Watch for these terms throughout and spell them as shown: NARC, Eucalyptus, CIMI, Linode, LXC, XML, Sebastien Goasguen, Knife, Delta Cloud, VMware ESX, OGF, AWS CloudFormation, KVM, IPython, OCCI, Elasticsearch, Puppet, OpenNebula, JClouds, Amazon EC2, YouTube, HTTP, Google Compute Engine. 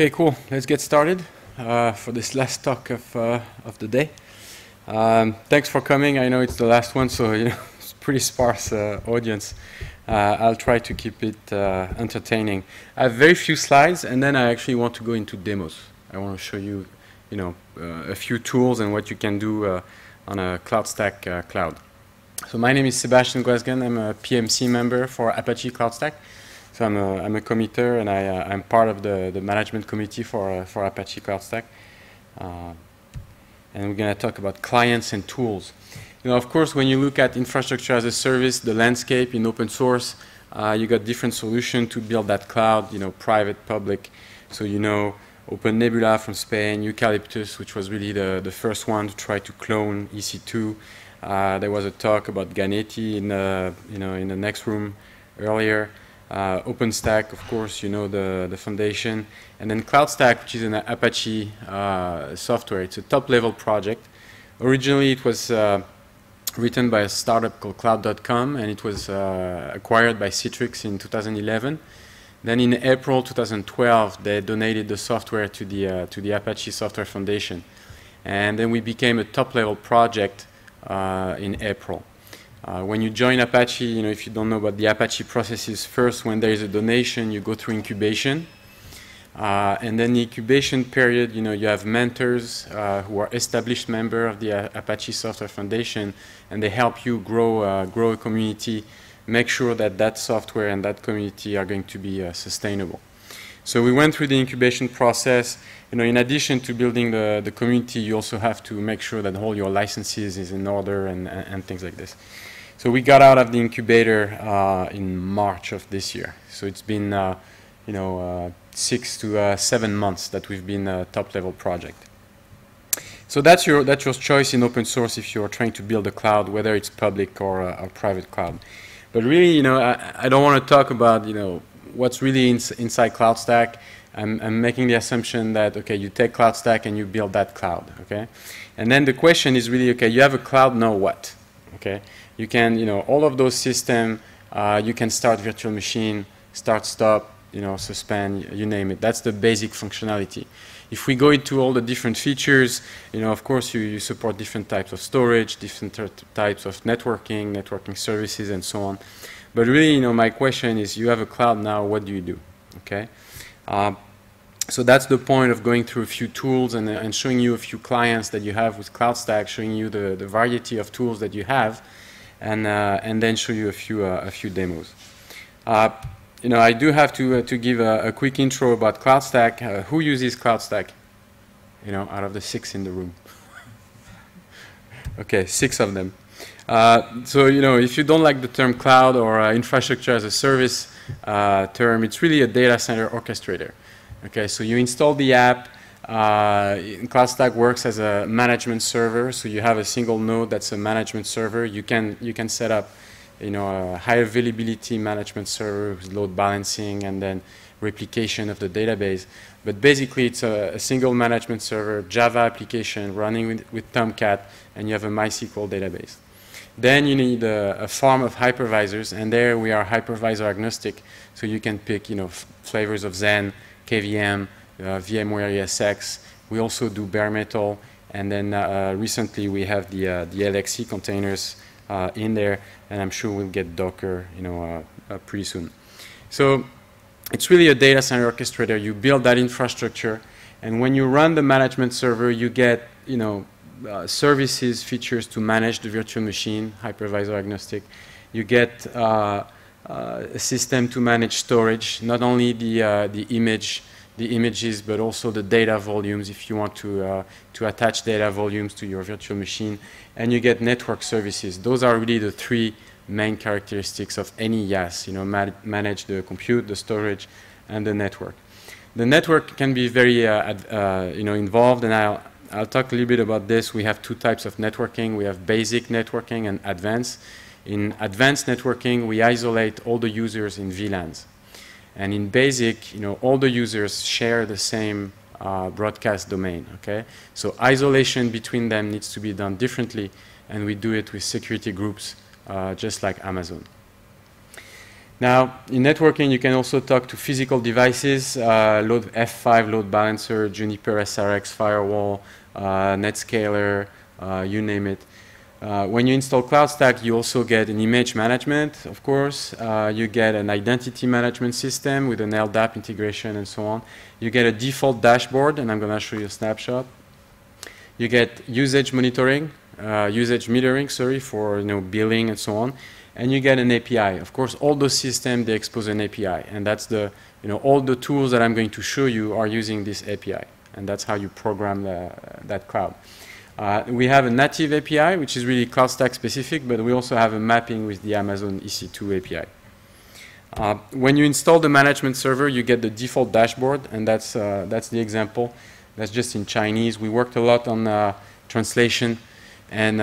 Okay, cool. Let's get started for this last talk of the day. Thanks for coming. I know it's the last one, so you know, it's a pretty sparse audience. I'll try to keep it entertaining. I have very few slides, and then I actually want to go into demos. I want to show you, a few tools and what you can do on a CloudStack cloud. So my name is Sebastien Goasguen. I'm a PMC member for Apache CloudStack. So I'm a committer, and I'm part of the management committee for Apache CloudStack. And we're going to talk about clients and tools. You know, of course, when you look at infrastructure as a service, the landscape in open source, you got different solutions to build that cloud, private, public. So OpenNebula from Spain, Eucalyptus, which was really the first one to try to clone EC2. There was a talk about Ganetti in the next room earlier. OpenStack, of course, the foundation, and then CloudStack, which is an Apache software. It's a top-level project. Originally, it was written by a startup called Cloud.com, and it was acquired by Citrix in 2011. Then, in April 2012, they donated the software to the Apache Software Foundation, and then we became a top-level project in April. When you join Apache, if you don't know about the Apache processes, first, when there is a donation, you go through incubation. And then the incubation period, you have mentors who are established members of the Apache Software Foundation, and they help you grow a community, make sure that that software and that community are going to be sustainable. So we went through the incubation process. In addition to building the community, you also have to make sure that all your licenses is in order and things like this. So we got out of the incubator in March of this year. So it's been 6 to 7 months that we've been a top-level project. So that's your choice in open source if you're trying to build a cloud, whether it's public or a private cloud. But really, I don't want to talk about what's really inside CloudStack. I'm making the assumption that, okay, you take CloudStack and you build that cloud, okay? And then the question is really, okay, you have a cloud, now what? Okay, you can, all of those systems, you can start virtual machine, start, stop, suspend, you name it. That's the basic functionality. If we go into all the different features, of course, you support different types of storage, different types of networking services, and so on. But really, my question is, you have a cloud now, what do you do? Okay? So that's the point of going through a few tools and showing you a few clients that you have with CloudStack, showing you the variety of tools that you have, and then show you a few demos. I do have to give a quick intro about CloudStack. Who uses CloudStack? Out of the 6 in the room. Okay, 6 of them. So, if you don't like the term cloud or infrastructure as a service term, it's really a data center orchestrator. Okay, so you install the app. CloudStack works as a management server, so you have a single node that's a management server. You can set up, a high availability management server with load balancing and then replication of the database. But basically, it's a single management server, Java application running with Tomcat, and you have a MySQL database. Then you need a farm of hypervisors, and there we are hypervisor agnostic, so you can pick flavors of Xen, KVM, VMware ESX. We also do bare metal, and then recently we have the LXC containers in there, and I'm sure we'll get Docker pretty soon. So it's really a data center orchestrator. You build that infrastructure, and when you run the management server, you get services, features to manage the virtual machine, hypervisor agnostic. You get a system to manage storage, not only the images, but also the data volumes if you want to attach data volumes to your virtual machine. And you get network services. Those are really the 3 main characteristics of any IaaS, manage the compute, the storage, and the network. The network can be very involved, and I'll talk a little bit about this. We have 2 types of networking. We have basic networking and advanced. In advanced networking, we isolate all the users in VLANs. And in basic, all the users share the same broadcast domain, okay? So isolation between them needs to be done differently, and we do it with security groups, just like Amazon. Now, in networking, you can also talk to physical devices, load F5, load balancer, Juniper SRX, firewall, Netscaler, you name it. When you install CloudStack, you also get an image management, of course. You get an identity management system with an LDAP integration and so on. You get a default dashboard, and I'm going to show you a snapshot. You get usage monitoring, usage metering, sorry, for billing and so on. And you get an API. Of course, all those systems, they expose an API. And that's the, all the tools that I'm going to show you are using this API. And that's how you program that cloud. We have a native API, which is really CloudStack specific, but we also have a mapping with the Amazon EC2 API. When you install the management server, you get the default dashboard, and that's the example. That's just in Chinese. We worked a lot on translation, and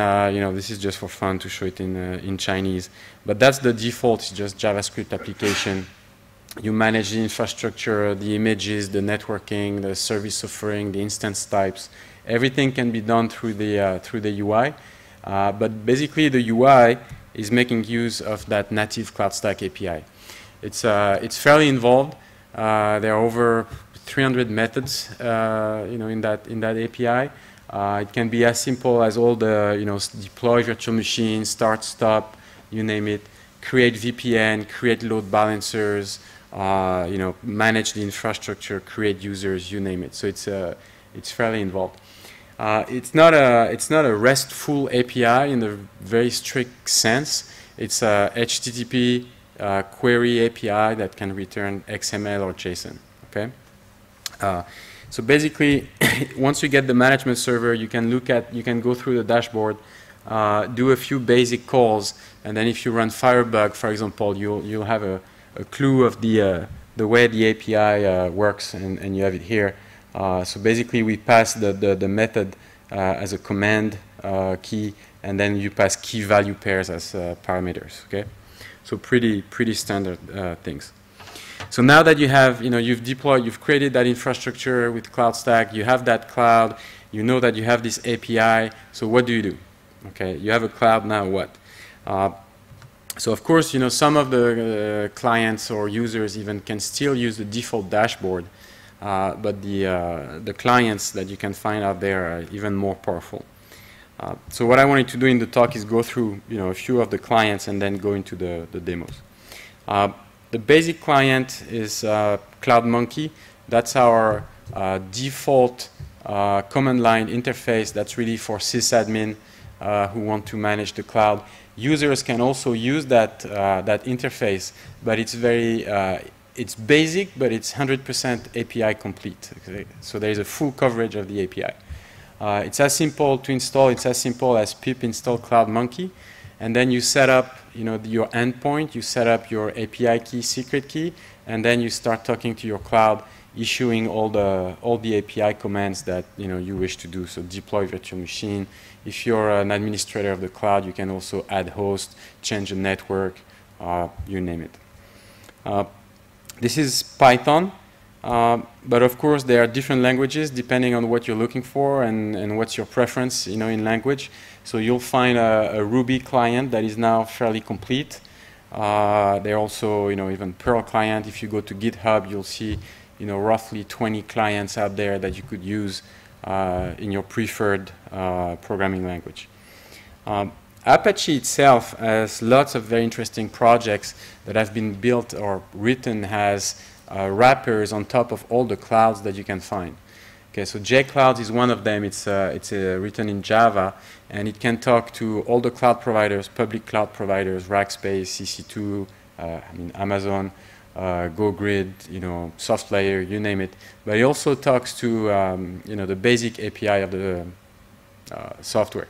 this is just for fun to show it in Chinese. But that's the default. It's just JavaScript application. You manage the infrastructure, the images, the networking, the service offering, the instance types. Everything can be done through the UI, but basically the UI is making use of that native CloudStack API. It's fairly involved. There are over 300 methods, in that API. It can be as simple as all the, deploy virtual machines, start, stop, you name it. Create VPN, create load balancers, manage the infrastructure, create users, you name it. So it's fairly involved. It's not a RESTful API in the very strict sense. It's a HTTP query API that can return XML or JSON. Okay. So basically, once you get the management server, you can go through the dashboard, do a few basic calls, and then if you run Firebug, for example, you'll have a clue of the way the API works, and you have it here. So basically, we pass the method as a command key, and then you pass key value pairs as parameters. Okay, so pretty standard things. So now that you have, you've created that infrastructure with CloudStack, you have that cloud, you know that you have this API. So what do you do? Okay, you have a cloud now. What? So of course, some of the clients or users even can still use the default dashboard. But the clients that you can find out there are even more powerful. So what I wanted to do in the talk is go through a few of the clients and then go into the demos. The basic client is CloudMonkey. That's our default command line interface. That's really for sysadmin who want to manage the cloud. Users can also use that interface, but it's very it's basic, but it's 100% API complete. Okay. So there's a full coverage of the API. It's as simple to install. It's as simple as pip install CloudMonkey. And then you set up your endpoint. You set up your API key, secret key. And then you start talking to your cloud, issuing all the API commands that you wish to do. So deploy virtual machine. If you're an administrator of the cloud, you can also add host, change the network, you name it. This is Python, but of course there are different languages depending on what you're looking for and what's your preference, in language. So you'll find a Ruby client that is now fairly complete. There are also, even Perl client. If you go to GitHub, you'll see, roughly 20 clients out there that you could use in your preferred programming language. Apache itself has lots of very interesting projects that have been built or written as wrappers on top of all the clouds that you can find. Okay, so JClouds is one of them. It's written in Java, and it can talk to all the cloud providers, public cloud providers, Rackspace, EC2, Amazon, GoGrid, SoftLayer, you name it. But it also talks to the basic API of the software.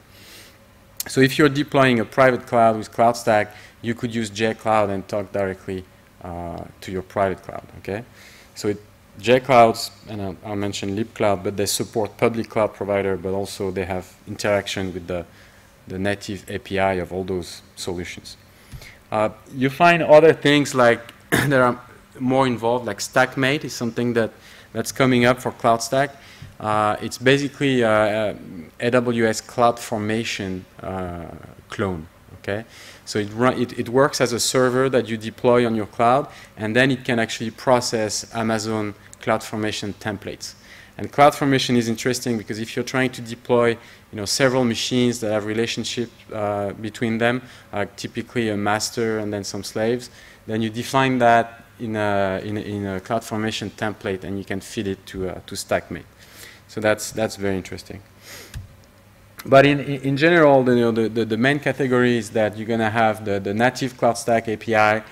So if you're deploying a private cloud with CloudStack, you could use JCloud and talk directly to your private cloud. Okay, so JClouds, and I'll mention libcloud, but they support public cloud provider, but also they have interaction with the native API of all those solutions. You find other things like that are more involved, like StackMate is something that's coming up for CloudStack. It's basically AWS CloudFormation clone. Okay, so it works as a server that you deploy on your cloud, and then it can actually process Amazon CloudFormation templates. And CloudFormation is interesting because if you're trying to deploy, several machines that have relationship between them, typically a master and then some slaves, then you define that in a CloudFormation template, and you can feed it to StackMate. So that's very interesting. But in general, the main category is that you're going to have the native CloudStack API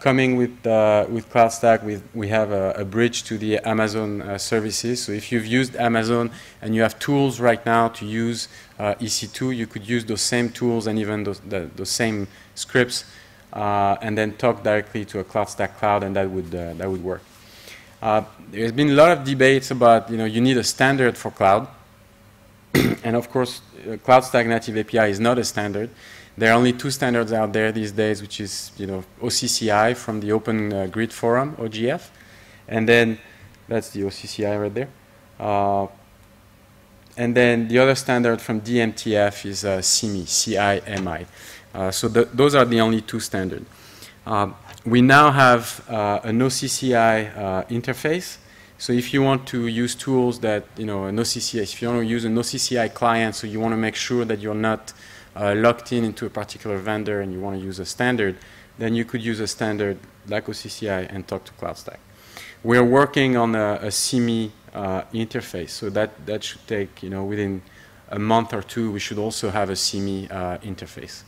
coming with CloudStack. We have a bridge to the Amazon services. So if you've used Amazon and you have tools right now to use EC2, you could use those same tools and even those same scripts, and then talk directly to a CloudStack cloud, and that would work. There's been a lot of debates about you need a standard for cloud, and of course, CloudStack native API is not a standard. There are only two standards out there these days, which is OCCI from the Open Grid Forum, OGF, and then that's the OCCI right there. And then the other standard from DMTF is CIMI, C-I-M-I. So those are the only two standards. We now have an OCCI interface. So if you want to use tools that, if you want to use an OCCI client, so you want to make sure that you're not locked into a particular vendor and you want to use a standard, then you could use a standard like OCCI and talk to CloudStack. We're working on a CIMI interface, so that should take, within a month or two, we should also have a CIMI interface.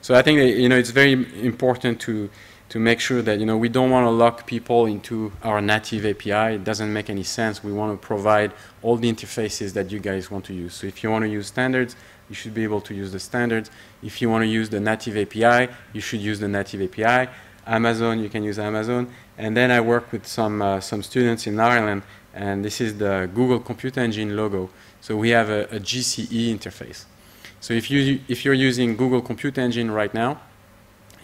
So I think that, it's very important to make sure that we don't want to lock people into our native API. It doesn't make any sense. We want to provide all the interfaces that you guys want to use. So if you want to use standards, you should be able to use the standards. If you want to use the native API, you should use the native API. Amazon, you can use Amazon. And then I work with some students in Ireland, and this is the Google Compute Engine logo. So we have a GCE interface. So if you're using Google Compute Engine right now,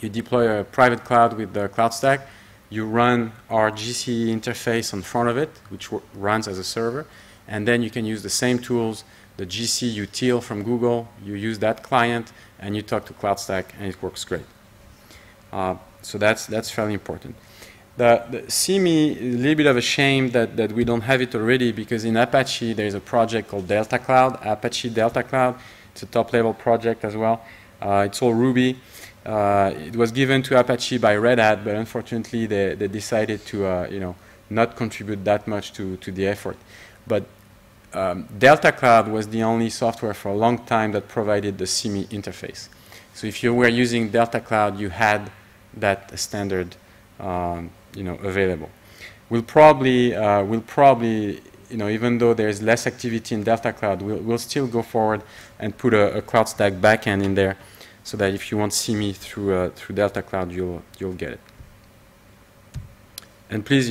you deploy a private cloud with the CloudStack, you run our GCE interface in front of it, which runs as a server, and then you can use the same tools, the GC util from Google, you use that client, and you talk to CloudStack, and it works great. So that's fairly important. The CIMI is a little bit of a shame that we don't have it already, because in Apache, there's a project called Delta Cloud, Apache Delta Cloud. It's a top-level project as well. It's all Ruby. It was given to Apache by Red Hat, but unfortunately they decided to not contribute that much to the effort. But Delta Cloud was the only software for a long time that provided the CIMI interface. So if you were using Delta Cloud, you had that standard available. We'll probably even though there's less activity in Delta Cloud, we'll still go forward and put a CloudStack backend in there, so that if you want CIMI through Delta Cloud, you'll get it. And please,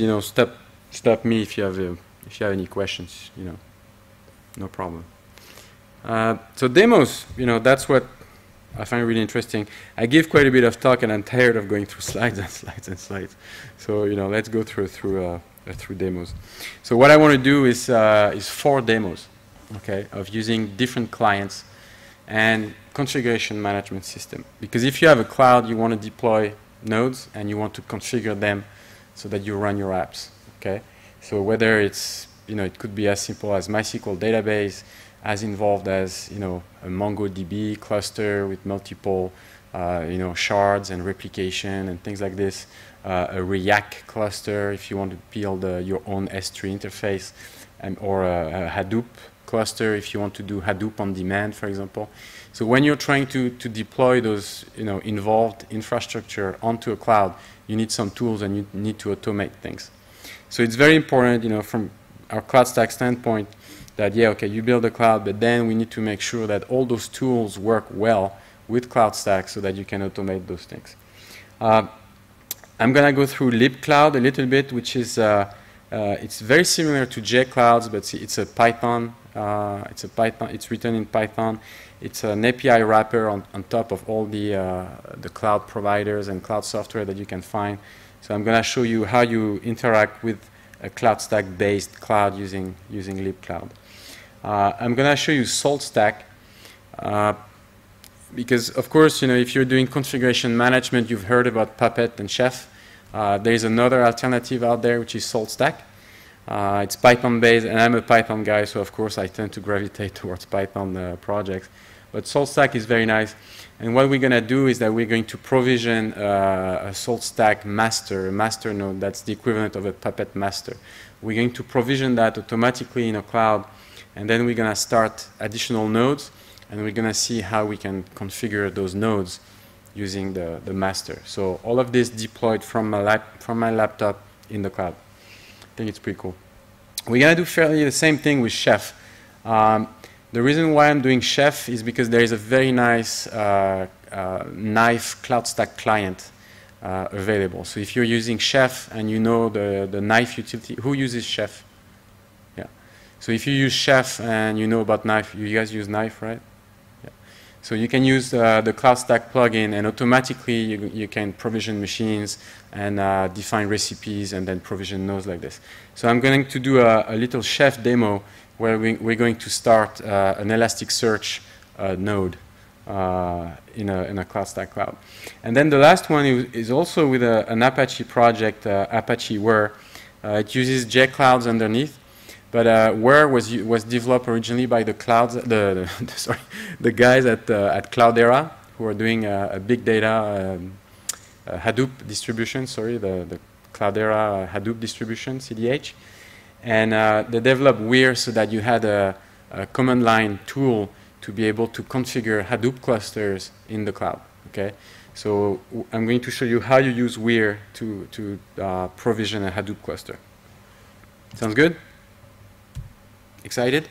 stop me if you have any questions. No problem. So demos, that's what I find really interesting. I give quite a bit of talk, and I'm tired of going through slides and slides and slides. So let's go through demos. So what I want to do is 4 demos, okay, of using different clients and configuration management system. Because if you have a cloud, you want to deploy nodes and you want to configure them so that you run your apps, okay? So whether it's, it could be as simple as MySQL database, as involved as, a MongoDB cluster with multiple, shards and replication and things like this, a React cluster if you want to build your own S3 interface, or a Hadoop cluster if you want to do Hadoop on demand, for example. So when you're trying to deploy those involved infrastructure onto a cloud, you need some tools and you need to automate things. So it's very important, from our CloudStack standpoint, that yeah, okay, you build a cloud, but then we need to make sure that all those tools work well with CloudStack so that you can automate those things. I'm gonna go through libcloud a little bit, which is it's very similar to JClouds, but it's a Python. It's written in Python. It's an API wrapper on top of all the cloud providers and cloud software that you can find. So I'm going to show you how you interact with a CloudStack-based cloud using libcloud. I'm going to show you SaltStack. because of course, you know, if you're doing configuration management, you've heard about Puppet and Chef. There's another alternative out there, which is SaltStack. It's Python-based, and I'm a Python guy, so of course I tend to gravitate towards Python projects. But SaltStack is very nice. And what we're going to do is that we're going to provision a SaltStack master, a master node that's the equivalent of a Puppet master. We're going to provision that automatically in a cloud, and then we're going to start additional nodes, and we're going to see how we can configure those nodes using the master. So all of this deployed from my laptop in the cloud. I think it's pretty cool. We're going to do fairly the same thing with Chef. The reason why I'm doing Chef is because there is a very nice Knife CloudStack client available. So if you're using Chef and you know the Knife utility, who uses Chef? Yeah. So if you use Chef and you know about Knife, you guys use Knife, right? Yeah. So you can use the CloudStack plugin, and automatically you can provision machines and define recipes and then provision nodes like this. So I'm going to do a little Chef demo, where we're going to start an Elasticsearch node in a CloudStack cloud. And then the last one is also with an Apache project, Apache Whirr. It uses JClouds underneath, but Whirr was developed originally by the guys at Cloudera, who are doing a big data Hadoop distribution. Sorry, the Cloudera Hadoop distribution, CDH. And they developed Whirr so that you had a command line tool to be able to configure Hadoop clusters in the cloud. Okay, so I'm going to show you how you use Whirr to provision a Hadoop cluster. Sounds good? Excited?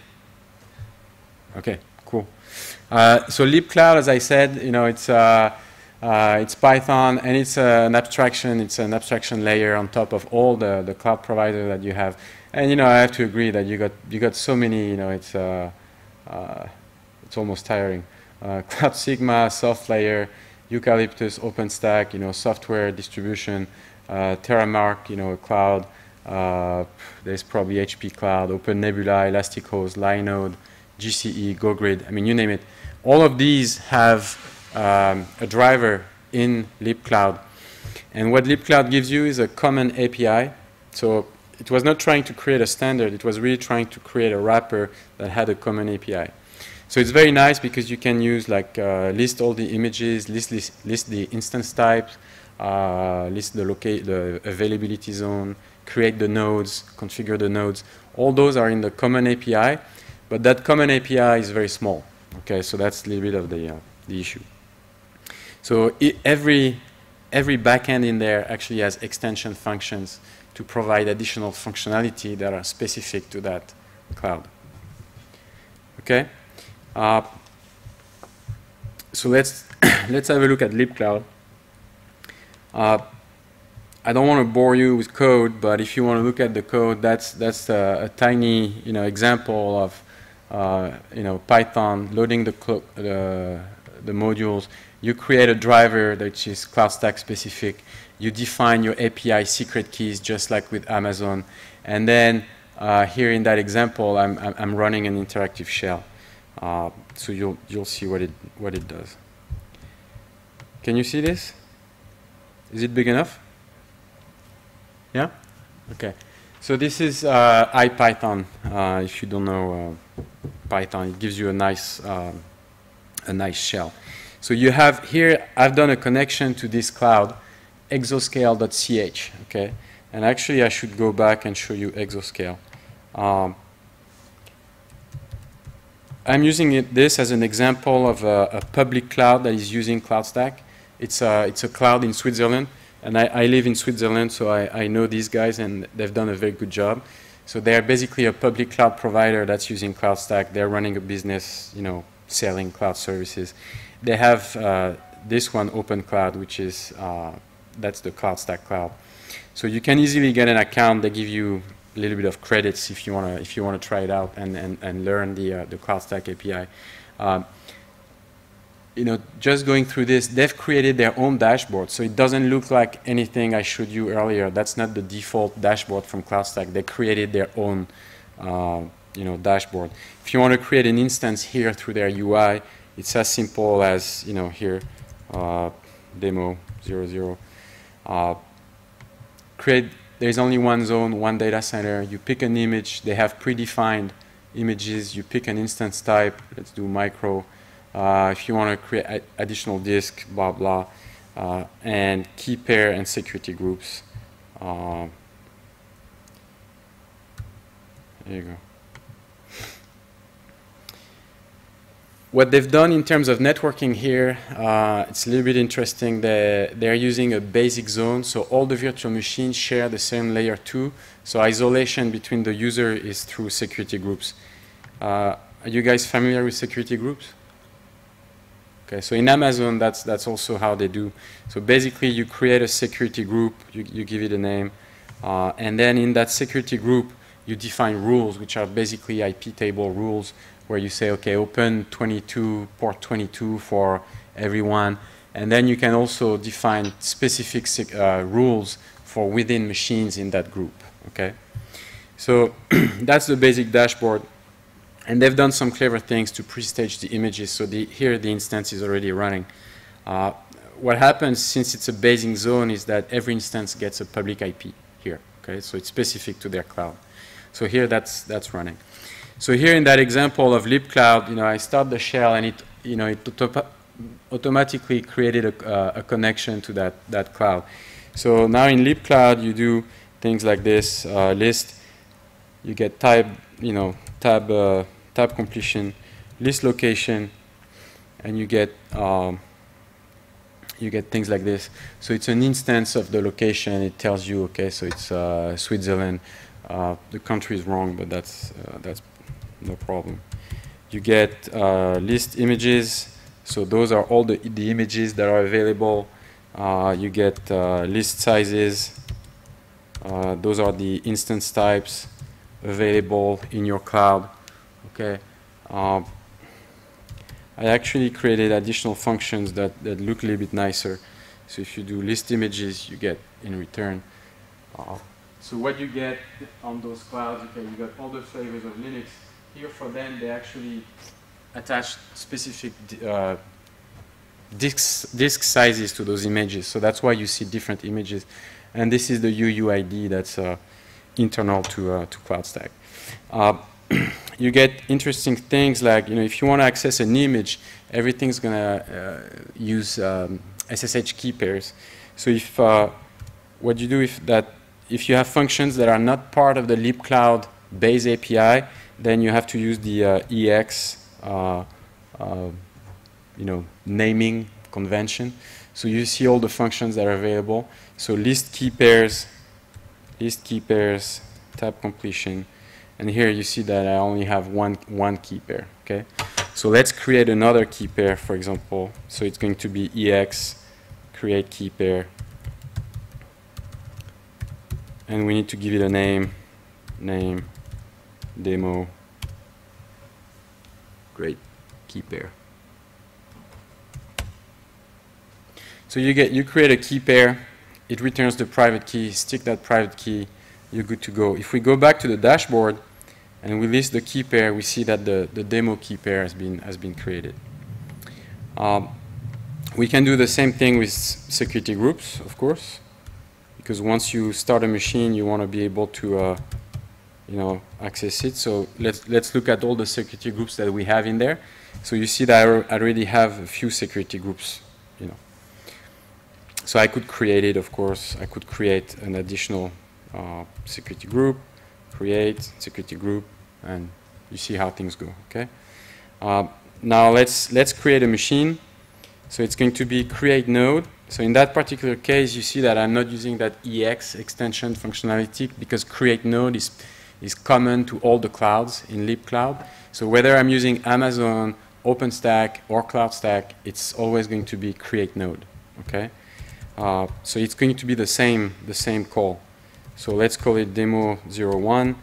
Okay, cool. So libcloud, as I said, you know, it's Python, and it's an abstraction. It's an abstraction layer on top of all the cloud provider that you have. And you know, I have to agree that you got so many. You know, it's almost tiring. Cloud Sigma, Soft Layer, Eucalyptus, OpenStack. You know, software distribution, TerraMark. You know, a cloud. There's probably HP Cloud, OpenNebula, Elasticsearch, Linode, GCE, GoGrid. I mean, you name it. All of these have a driver in libcloud, and what libcloud gives you is a common API. So it was not trying to create a standard, it was really trying to create a wrapper that had a common API. So it's very nice because you can use like list all the images, list the instance types, list the availability zone, create the nodes, configure the nodes. All those are in the common API, but that common API is very small. Okay, so that's a little bit of the issue. So every backend in there actually has extension functions to provide additional functionality that are specific to that cloud. Okay, so let's have a look at libcloud. I don't want to bore you with code, but if you want to look at the code, that's a tiny, you know, example of you know, Python loading the modules. You create a driver that is CloudStack specific. You define your API secret keys just like with Amazon. And then here in that example, I'm running an interactive shell. So you'll see what it does. Can you see this? Is it big enough? Yeah? Okay. So this is IPython. If you don't know Python, it gives you a nice shell. So you have here, I've done a connection to this cloud, exoscale.ch, okay? And actually, I should go back and show you exoscale. I'm using this as an example of a public cloud that is using CloudStack. It's a cloud in Switzerland, and I live in Switzerland, so I know these guys, and they've done a very good job. So they're basically a public cloud provider that's using CloudStack. They're running a business, you know, selling cloud services. They have this one, OpenCloud, which is that's the CloudStack cloud. So you can easily get an account. They give you a little bit of credits if you wanna try it out and learn the CloudStack API. You know, just going through this, they've created their own dashboard, so it doesn't look like anything I showed you earlier. That's not the default dashboard from CloudStack. They created their own. You know, dashboard. If you want to create an instance here through their UI, It's as simple as, you know, here, demo 00. Create, there's only one zone, one data center. You pick an image, they have predefined images. You pick an instance type, let's do micro. If you want to create additional disk, blah, blah. And key pair and security groups. There you go. What they've done in terms of networking here, it's a little bit interesting. They're using a basic zone, so all the virtual machines share the same layer 2. So isolation between the user is through security groups. Are you guys familiar with security groups? Okay, so in Amazon, that's also how they do. So basically, you create a security group, you give it a name, and then in that security group, you define rules, which are basically IP table rules, where you say, okay, open 22, port 22 for everyone. And then you can also define specific rules for within machines in that group, okay? So that's the basic dashboard. And they've done some clever things to pre-stage the images. So here the instance is already running. What happens, since it's a basic zone, is that every instance gets a public IP here, okay? So it's specific to their cloud. So here that's running. So here in that example of libcloud, you know, I start the shell and it, you know, it automatically created a connection to that cloud. So now in libcloud, you do things like this list. You get type, you know, tab completion, list location, and you get things like this. So it's an instance of the location. It tells you, okay, so it's Switzerland. The country is wrong, but that's no problem. You get list images, so those are all the images that are available. You get list sizes, those are the instance types available in your cloud. Okay, I actually created additional functions that look a little bit nicer. So if you do list images, you get in return. So what you get on those clouds, okay, you got all the flavors of Linux. Here for them, they actually attach specific disk sizes to those images. So that's why you see different images. And this is the UUID that's internal to CloudStack. You get interesting things like, you know, if you want to access an image, everything's going to use SSH key pairs. So if what you do if that, if you have functions that are not part of the libcloud base API, then you have to use the EX, you know, naming convention. So you see all the functions that are available. So list key pairs, tab completion, and here you see that I only have one key pair. Okay, so let's create another key pair, for example. So it's going to be EX, create key pair. And we need to give it a name, demo, great, key pair. So you create a key pair, it returns the private key, stick that private key, you're good to go. If we go back to the dashboard and we list the key pair, we see that the demo key pair has been created. We can do the same thing with security groups, of course. Because once you start a machine, you want to be able to, you know, access it. So let's look at all the security groups that we have in there. So you see that I already have a few security groups, you know. So I could create it, of course. I could create an additional security group, create security group, and you see how things go. Okay. Now let's create a machine. So it's going to be create node. So in that particular case, you see that I'm not using that EX extension functionality because create node is common to all the clouds in libcloud. So whether I'm using Amazon, OpenStack, or CloudStack, it's always going to be create node. Okay, so it's going to be the same call. So let's call it demo 01.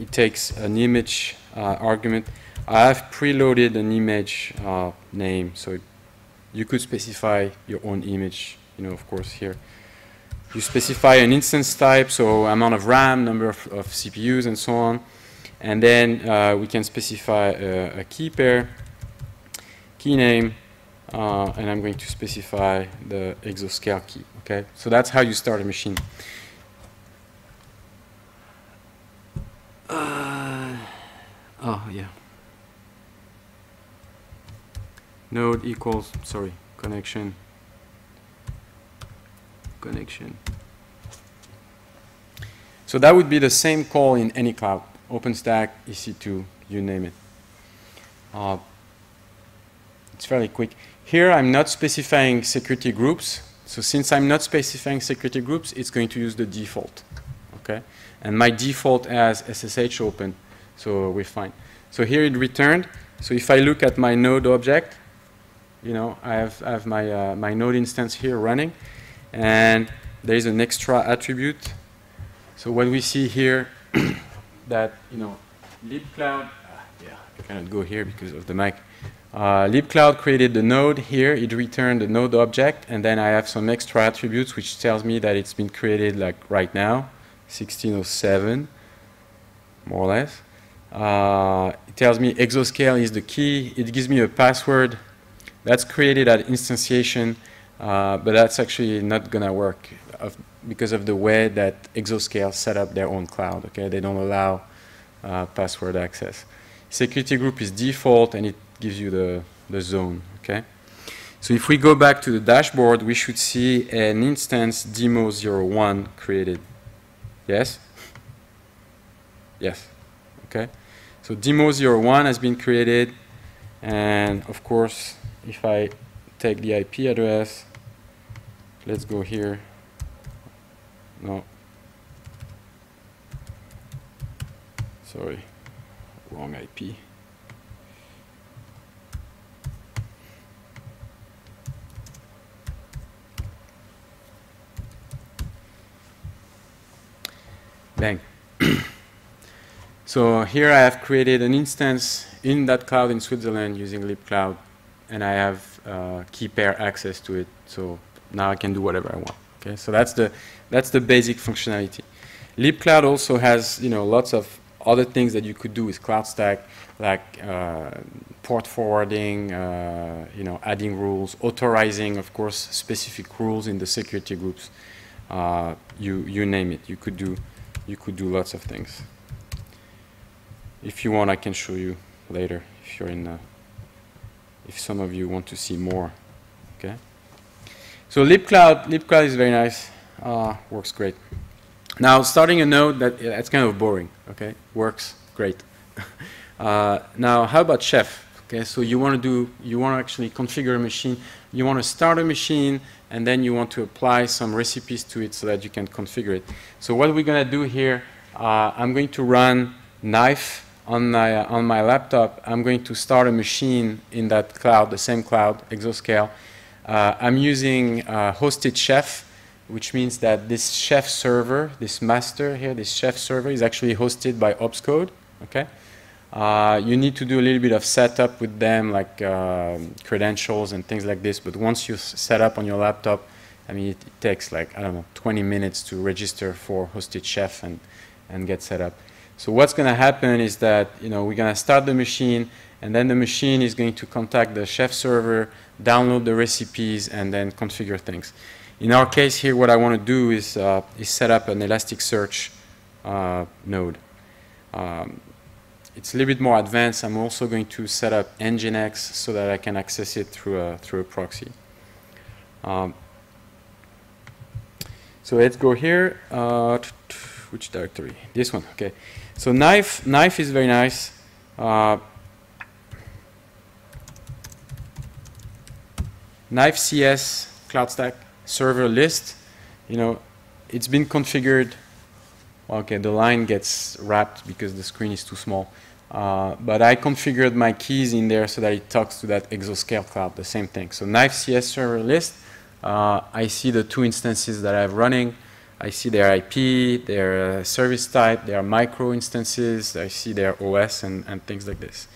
It takes an image argument. I have preloaded an image name, so. You could specify your own image, you know, of course, here. You specify an instance type, so amount of RAM, number of CPUs, and so on. And then we can specify a key pair. key name, and I'm going to specify the exoscale key. Okay, so that's how you start a machine. Node equals, sorry, connection. So that would be the same call in any cloud, OpenStack, EC2, you name it. It's fairly quick. Here I'm not specifying security groups. So since I'm not specifying security groups, it's going to use the default. Okay? And my default as SSH open, so we're fine. So here it returned. So if I look at my node object, you know, I have my, my node instance here running, and there is an extra attribute. So what we see here that, you know, libcloud, I cannot go here because of the mic. Libcloud created the node here. It returned the node object, and then I have some extra attributes which tells me that it's been created like right now, 1607, more or less. It tells me exoscale is the key. It gives me a password. That's created at instantiation, but that's actually not going to work because of the way that exoscale set up their own cloud. Okay, they don't allow password access. Security group is default, and it gives you the zone. Okay, so if we go back to the dashboard, we should see an instance demo01 created. Yes? Yes. Okay, so demo01 has been created, and of course, if I take the IP address, let's go here. No, sorry, wrong IP. Bang. So here I have created an instance in that cloud in Switzerland using libcloud, and I have key pair access to it. So now I can do whatever I want. Okay, so that's the basic functionality. Libcloud also has, you know, lots of other things that you could do with CloudStack, like port forwarding, you know, adding rules, authorizing, of course, specific rules in the security groups. You name it. You could do lots of things. If you want, I can show you later if you're in if some of you want to see more. Okay, so libcloud is very nice, works great. Now starting a node, that's kind of boring. Okay, works great. Now how about Chef? Okay, so you want to actually configure a machine, you want to start a machine, and then you want to apply some recipes to it so that you can configure it. So what we're going to do here, I'm going to run Knife on my laptop. I'm going to start a machine in that cloud, the same cloud, exoscale. I'm using hosted Chef, which means that this Chef server, this master here, this Chef server is actually hosted by Opscode. Okay, you need to do a little bit of setup with them, like credentials and things like this. But once you set up on your laptop, I mean, it takes like, I don't know, 20 minutes to register for hosted Chef and get set up. So what's going to happen is that, you know, we're going to start the machine, and then the machine is going to contact the Chef server, download the recipes, and then configure things. In our case here, what I want to do is set up an Elasticsearch node. It's a little bit more advanced. I'm also going to set up NGINX so that I can access it through a proxy. So let's go here. Which directory? This one. Okay. So Knife is very nice. Knife CS CloudStack server list. You know, it's been configured. Okay, the line gets wrapped because the screen is too small. But I configured my keys in there so that it talks to that exoscale cloud, the same thing. So Knife CS server list. I see the two instances that I have running. I see their IP, their service type, their micro instances. I see their OS and things like this.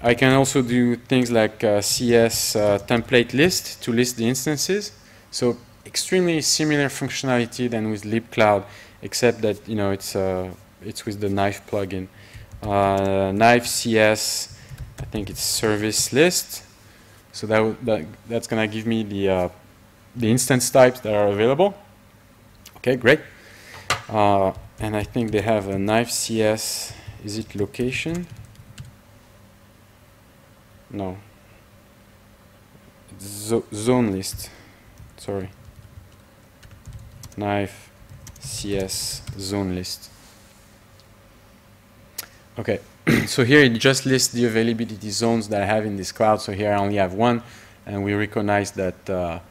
I can also do things like CS template list to list the instances. So extremely similar functionality than with libcloud, except that, you know, it's with the Knife plugin. Knife CS I think it's service list. So that's gonna give me the instance types that are available. Okay, great. And I think they have a Knife CS. Is it location? No. Zone list. Sorry. Knife CS zone list. Okay. So here it just lists the availability zones that I have in this cloud. So here I only have one, and we recognize that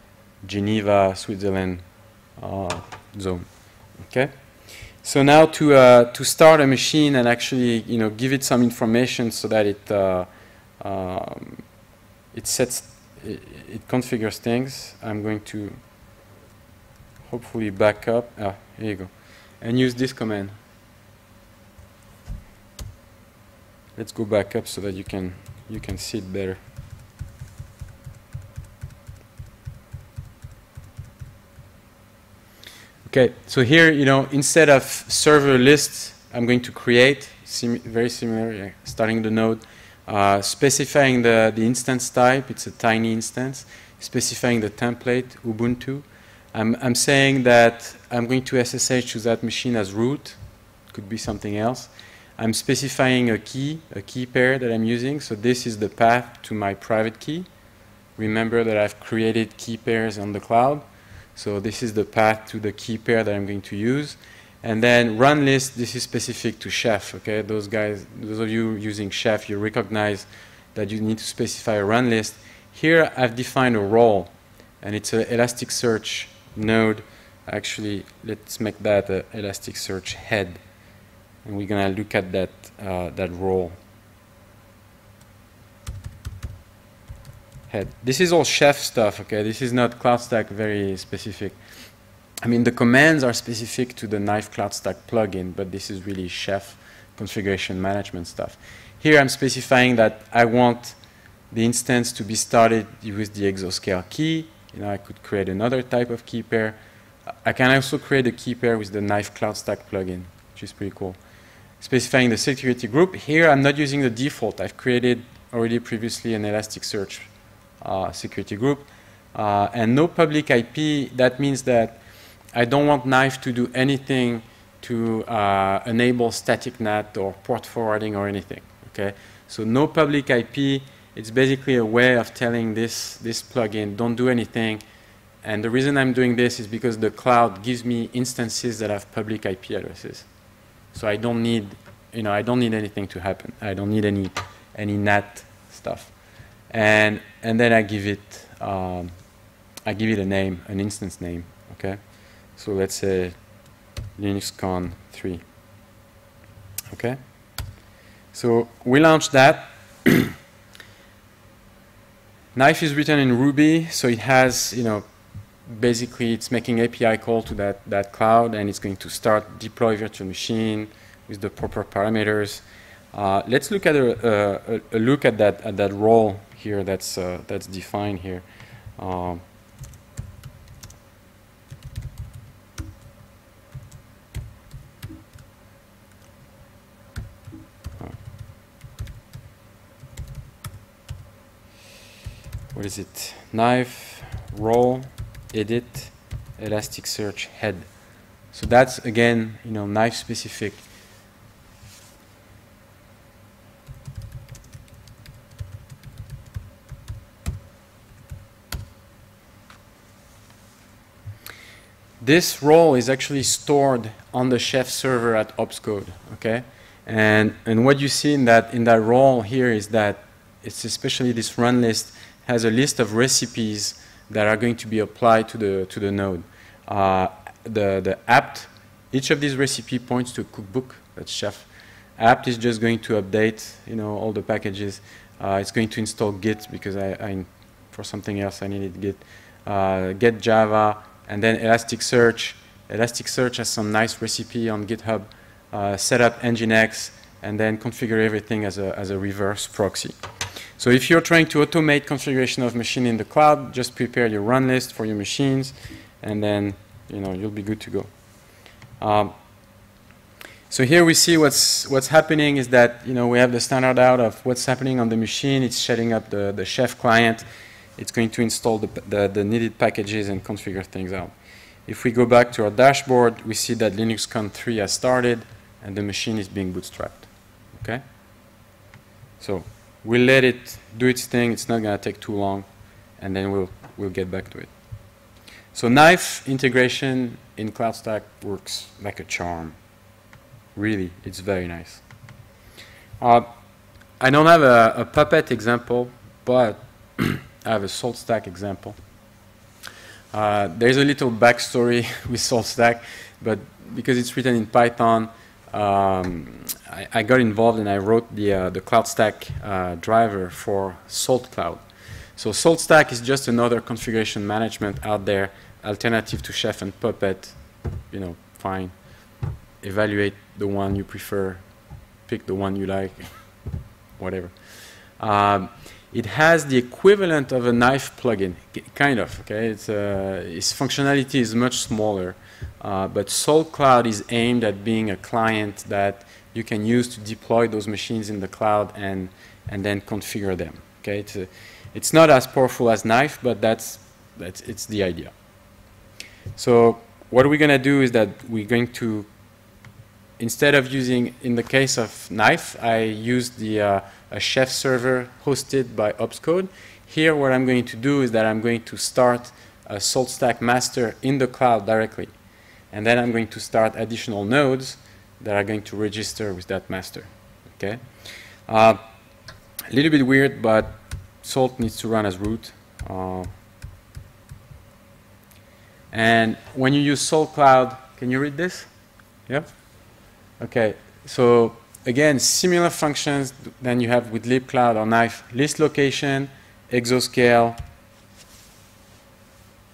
Geneva, Switzerland zone. Okay. So now to start a machine and actually give it some information so that it it configures things. I'm going to hopefully back up. Ah, here you go, and use this command. Let's go back up so that you can see it better. Okay, so here instead of server list, I'm going to create very similar, starting the node, specifying the instance type. It's a tiny instance. Specifying the template Ubuntu. I'm saying that I'm going to SSH to that machine as root. Could be something else. I'm specifying a key pair that I'm using. So this is the path to my private key. Remember that I've created key pairs on the cloud. So this is the path to the key pair that I'm going to use. And then run list, this is specific to Chef. Okay, those of you using Chef, you recognize that you need to specify a run list. Here I've defined a role, and it's an Elasticsearch node. Actually, let's make that an Elasticsearch head. And we're going to look at that, that role. Head. This is all Chef stuff, okay? This is not CloudStack very specific. I mean, the commands are specific to the Knife CloudStack plugin, but this is really Chef configuration management stuff. Here I'm specifying that I want the instance to be started with the exoscale key. You know, I could create another type of key pair. I can also create a key pair with the Knife CloudStack plugin, which is pretty cool. Specifying the security group. Here I'm not using the default. I've created already previously an Elasticsearch security group. And no public IP, that means that I don't want Knife to do anything to enable static NAT or port forwarding or anything. Okay? So no public IP, it's basically a way of telling this plugin, don't do anything. And the reason I'm doing this is because the cloud gives me instances that have public IP addresses. So I don't need, I don't need anything to happen. I don't need any NAT stuff, and then I give it a name, an instance name. Okay, so let's say LinuxCon 3. Okay, so we launch that. Knife is written in Ruby, so it has basically, it's making API call to that cloud, and it's going to start deploy virtual machine with the proper parameters. Let's look at a look at that role here that's defined here. What is it? Knife role. Edit Elasticsearch head. So that's again, Knife specific. This role is actually stored on the Chef server at Opscode. Okay, and what you see in that role here is that it's especially this run list has a list of recipes that are going to be applied to the node. The apt, each of these recipe points to a cookbook. That's Chef. Apt is just going to update, all the packages. It's going to install Git because for something else I needed Git. Get Java, and then Elasticsearch. Elasticsearch has some nice recipe on GitHub. Set up NGINX, and then configure everything as a reverse proxy. So if you're trying to automate configuration of machine in the cloud, just prepare your run list for your machines, and then you'll be good to go. So here we see what's happening is that, you know, we have the standard out of what's happening on the machine. It's setting up the Chef client. It's going to install the needed packages and configure things out. If we go back to our dashboard, we see that LinuxCon 3 has started and the machine is being bootstrapped. Okay? So we'll let it do its thing. It's not going to take too long, and then we'll get back to it. So Knife integration in CloudStack works like a charm. Really, it's very nice. I don't have a Puppet example, but I have a SaltStack example. There's a little backstory with SaltStack, but because it's written in Python, I got involved and I wrote the CloudStack driver for SaltCloud. So SaltStack is just another configuration management out there, alternative to Chef and Puppet. You know, fine. Evaluate the one you prefer. Pick the one you like. Whatever. It has the equivalent of a Knife plugin, kind of. Okay, its functionality is much smaller, but SaltCloud is aimed at being a client that you can use to deploy those machines in the cloud and then configure them. Okay, it's not as powerful as Knife, but it's the idea. So what we're going to do is that we're going to, instead of using, in the case of Knife, I used a Chef server hosted by Opscode. Here, what I'm going to do is that I'm going to start a SaltStack master in the cloud directly. And then I'm going to start additional nodes that are going to register with that master. Okay? A little bit weird, but Salt needs to run as root. And when you use SaltCloud, can you read this? Yeah? Okay. So again, similar functions than you have with libcloud or Knife. List location, exoscale.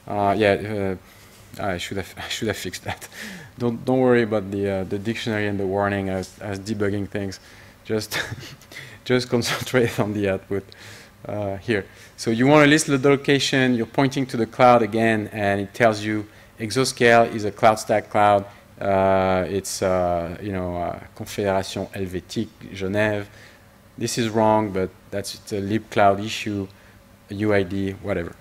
I should have fixed that. Don't worry about the dictionary and the warning as debugging things. Just concentrate on the output here. So you want to list the location. You're pointing to the cloud again, and it tells you exoscale is a CloudStack cloud. It's Confédération Helvétique, Genève. This is wrong, but that's a libcloud issue, a UID, whatever.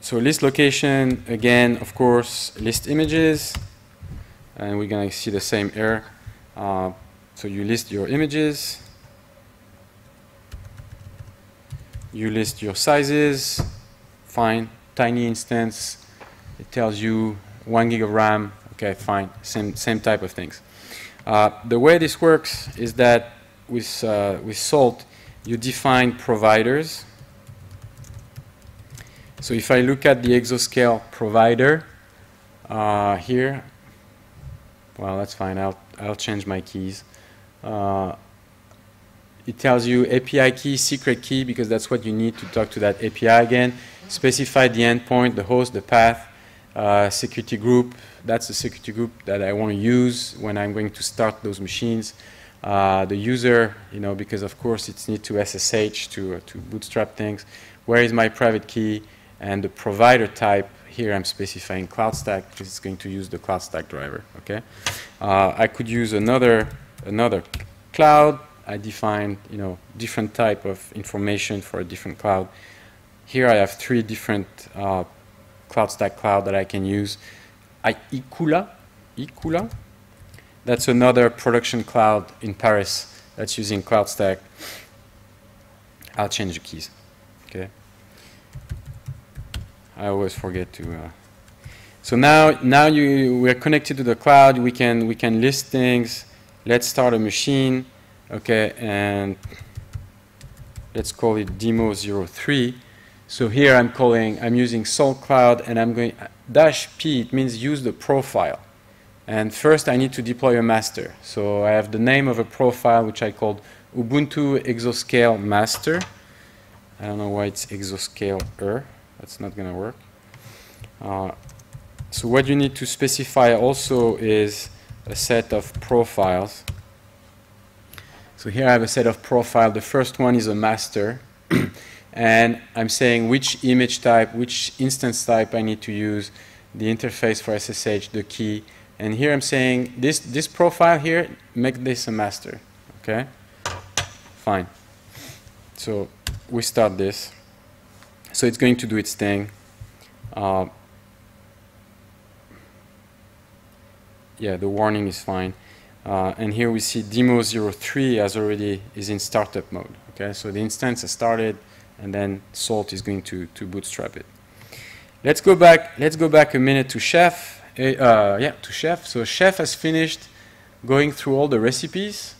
So list location, again, of course, list images. And we're going to see the same error. So you list your images. You list your sizes. Fine. Tiny instance. It tells you 1 gig of RAM. Okay, fine. Same type of things. The way this works is that with Salt, you define providers. So if I look at the exoscale provider here, well, that's fine. I'll change my keys. It tells you API key, secret key, because that's what you need to talk to that API again. Specify the endpoint, the host, the path. Security group, that's the security group that I want to use when I'm going to start those machines. The user, you know, because of course it's need to SSH to bootstrap things. Where is my private key? And the provider type, here I'm specifying CloudStack because it's going to use the CloudStack driver. Okay, I could use another cloud. I define, you know, different type of information for a different cloud. Here I have 3 different CloudStack cloud that I can use. Icula, that's another production cloud in Paris that's using CloudStack. I'll change the keys. Okay. I always forget to. So now we're connected to the cloud. We can list things. Let's start a machine. Okay, and let's call it demo 03. So here I'm using SaltCloud, and I'm going -p. It means use the profile. And first I need to deploy a master. So I have the name of a profile which I called Ubuntu Exoscale Master. I don't know why it's Exoscale-er. That's not going to work. So what you need to specify also is a set of profiles. So here I have a set of profiles. The first one is a master. And I'm saying which image type, which instance type I need to use, the interface for SSH, the key, And here I'm saying this profile here, make this a master. Okay? Fine. So we start this. So it's going to do its thing. Yeah, the warning is fine. And here we see demo 03 as already is in startup mode. Okay, so the instance has started, and then Salt is going to bootstrap it. Let's go back. Let's go back a minute to Chef. To Chef. So Chef has finished going through all the recipes.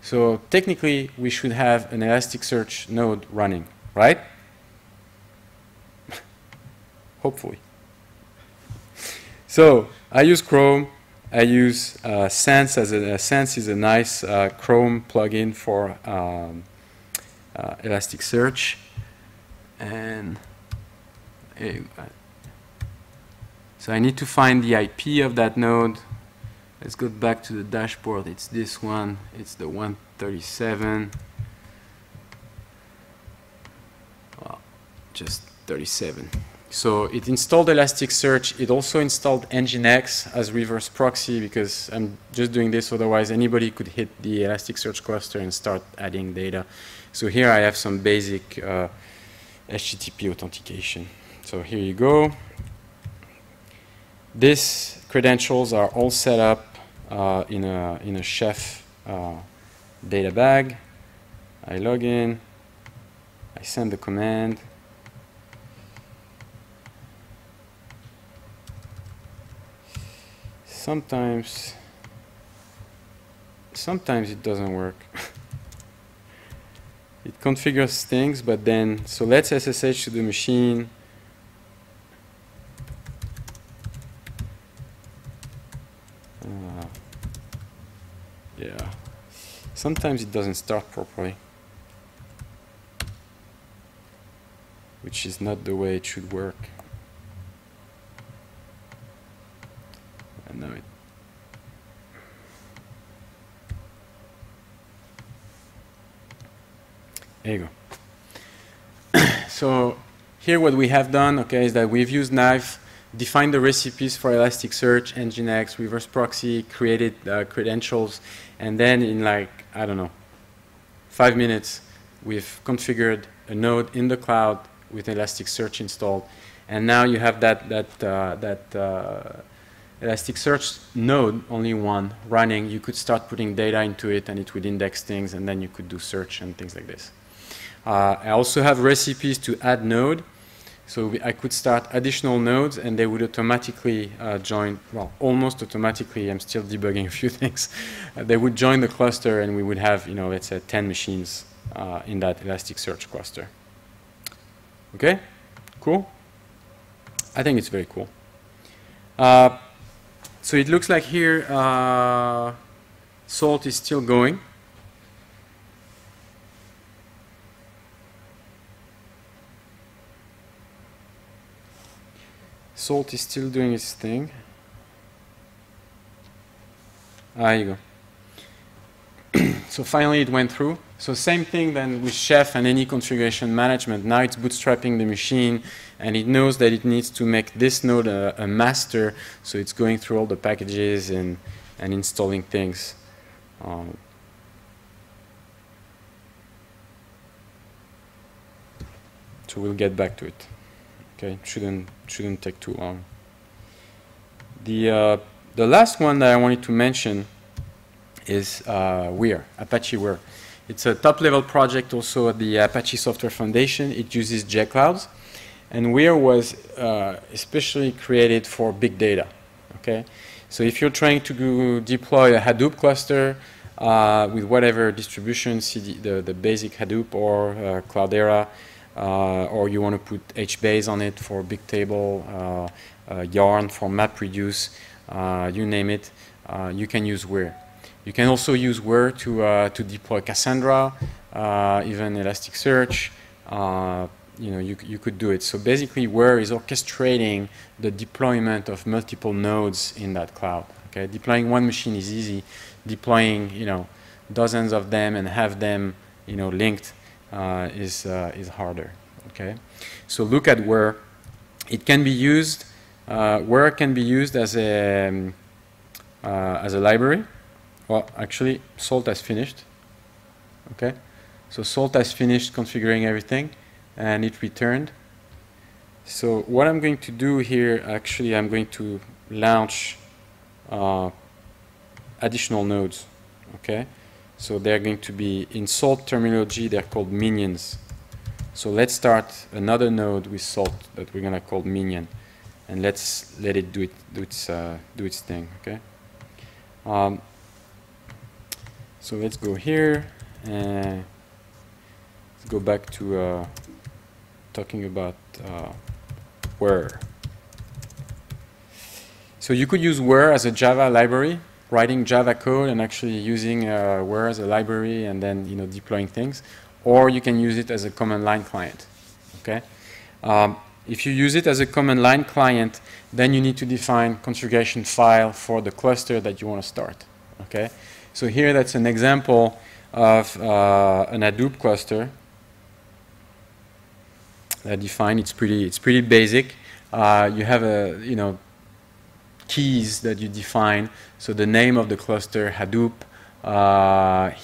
So technically, we should have an Elasticsearch node running, right? Hopefully. So I use Chrome. I use Sense as Sense is a nice Chrome plugin for Elasticsearch, and so I need to find the IP of that node. Let's go back to the dashboard. It's this one. It's the 137. Well, just 37. So it installed Elasticsearch. It also installed NGINX as reverse proxy, because I'm just doing this. Otherwise, anybody could hit the Elasticsearch cluster and start adding data. So here I have some basic HTTP authentication. So here you go. These credentials are all set up in a Chef data bag. I log in. I send the command. Sometimes it doesn't work. It configures things, but then, so let's SSH to the machine. Yeah. Sometimes it doesn't start properly, which is not the way it should work. No, there you go. So here what we have done, okay, is that we've used Knife, defined the recipes for Elasticsearch, NGINX, reverse proxy, created credentials, and then in like, I don't know, 5 minutes, we've configured a node in the cloud with Elasticsearch installed, and now you have that Elasticsearch node, only one, running. You could start putting data into it, and it would index things, and then you could do search and things like this. I also have recipes to add node. So I could start additional nodes, and they would automatically join, well, almost automatically. I'm still debugging a few things. They would join the cluster, and we would have, you know, let's say 10 machines in that Elasticsearch cluster. Okay? Cool? I think it's very cool. So it looks like here Salt is still going. Salt is still doing its thing. There you go. So finally it went through. So same thing then with Chef and any configuration management. Now it's bootstrapping the machine, and it knows that it needs to make this node a master. So it's going through all the packages and installing things. So we'll get back to it. Okay, shouldn't take too long. The last one that I wanted to mention is Whirr, Apache Whirr. It's a top-level project also at the Apache Software Foundation. It uses JClouds, and Whirr was especially created for big data. Okay, so if you're trying to deploy a Hadoop cluster with whatever distribution, the basic Hadoop or Cloudera, or you want to put HBase on it for big table, Yarn for MapReduce, you name it, you can use Whirr. You can also use Whirr to deploy Cassandra, even Elasticsearch. You know, you could do it. So basically, Whirr is orchestrating the deployment of multiple nodes in that cloud. Okay, deploying one machine is easy. Deploying, you know, dozens of them and have them, you know, linked is harder. Okay, so look at Whirr. It can be used. Whirr can be used as a as a library. Well, actually, Salt has finished. Okay, so Salt has finished configuring everything, and it returned. So what I'm going to do here, actually, I'm going to launch additional nodes. Okay, so they're going to be, in Salt terminology, they're called minions. So let's start another node with Salt that we're gonna call minion, and let's let it do its thing. Okay. So let's go here and let's go back to talking about Whirr. So you could use Whirr as a Java library, writing Java code and actually using Whirr as a library and then deploying things. Or you can use it as a command line client. Okay, if you use it as a command line client, then you need to define configuration file for the cluster that you want to start. Okay, so here that's an example of an Hadoop cluster that I defined. It's pretty basic. You have a keys that you define. So the name of the cluster, Hadoop.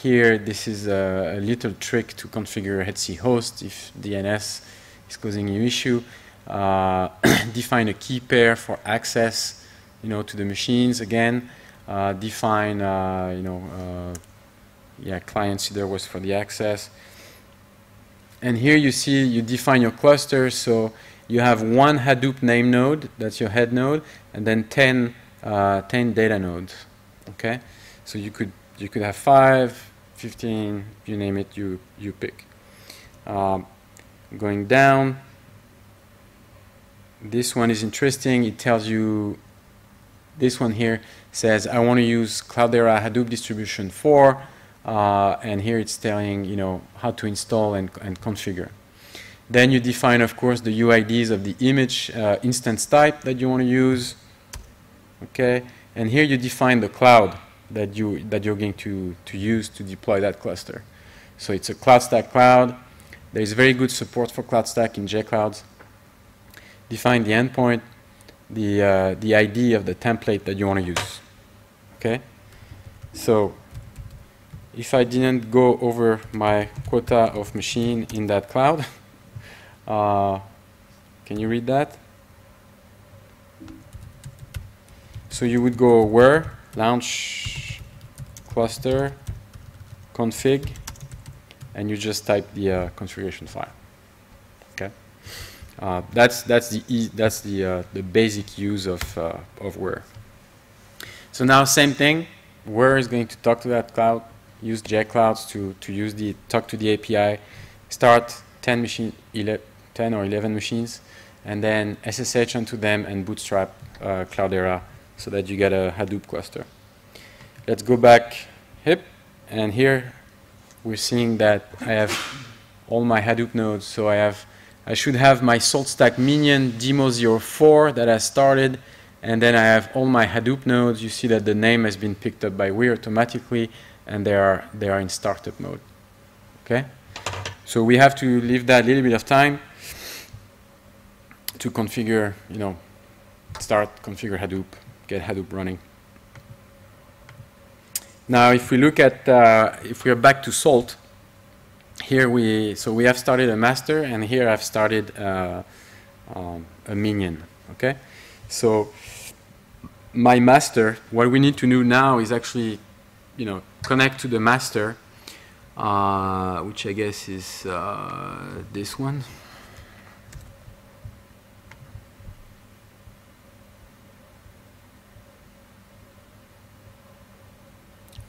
Here, this is a little trick to configure HC host if DNS is causing you issue. Define a key pair for access, to the machines again. Define, client CDR was for the access. And here you see you define your cluster. So you have one Hadoop name node, that's your head node, and then 10 data nodes. Okay, so you could have 5, 15, you name it, you pick. Going down, this one is interesting. It tells you, this one here says, I want to use Cloudera Hadoop distribution 4, and here it's telling, how to install and configure. Then you define, of course, the UIDs of the image instance type that you want to use. Okay, and here you define the cloud that you're going to use to deploy that cluster. So it's a CloudStack cloud. There is very good support for CloudStack in JClouds. Define the endpoint, the ID of the template that you want to use. Okay. So if I didn't go over my quota of machine in that cloud, can you read that? So you would go where? Launch cluster config, and you just type the configuration file. Okay, that's the basic use of Whirr. So now same thing, Whirr is going to talk to that cloud, use JClouds to use the talk to the API, start 10 or 11 machines, and then SSH onto them and bootstrap Cloudera, so that you get a Hadoop cluster. Let's go back hip, and here we're seeing that I have all my Hadoop nodes. So I should have my SaltStack minion demo04 that I started, and then I have all my Hadoop nodes. You see that the name has been picked up by Whirr automatically, and they are in startup mode. Okay, so we have to leave that little bit of time to configure, start configure Hadoop. Get Hadoop running. Now, if we look at if we are back to Salt, here we have started a master, and here I've started a minion. Okay, so my master. What we need to do now is actually, connect to the master, which I guess is this one.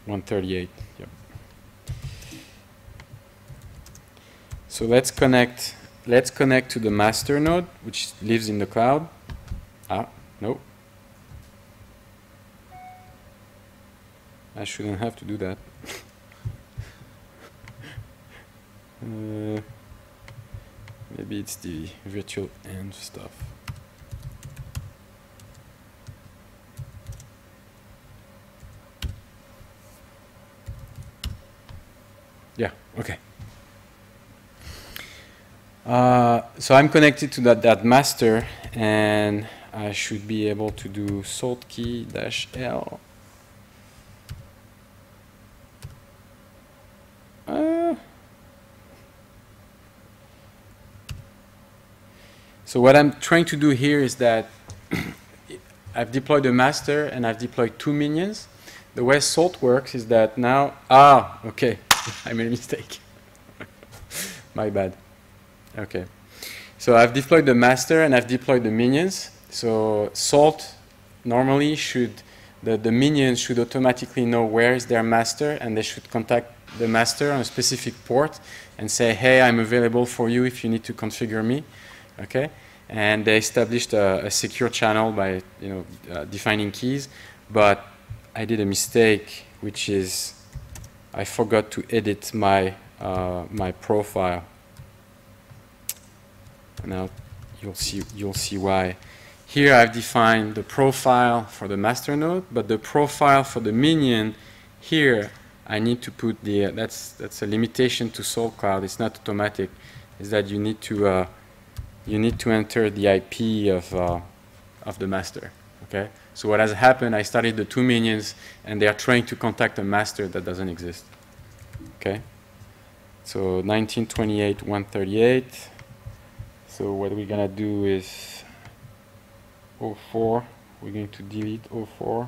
Yep. So let's connect to the master node, which lives in the cloud. No. I shouldn't have to do that. Maybe it's the virtual end stuff. Yeah, okay. So I'm connected to that master, and I should be able to do salt key -L So what I'm trying to do here is that I've deployed a master and I've deployed two minions. The way salt works is that now, okay, I made a mistake. My bad. Okay. So I've deployed the master and I've deployed the minions. So salt normally should, the minions should automatically know where is their master, and they should contact the master on a specific port and say, hey, I'm available for you if you need to configure me. Okay. And they established a secure channel by defining keys. But I did a mistake, which is I forgot to edit my my profile. Now you'll see why. Here I've defined the profile for the master node, but the profile for the minion here I need to put the that's a limitation to SaltCloud. It's not automatic. Is that you need to enter the IP of the master. Okay. So what has happened? I started the two minions, and they are trying to contact a master that doesn't exist. Okay. So 1928.138. So what we're gonna do is 04. We're going to delete 04.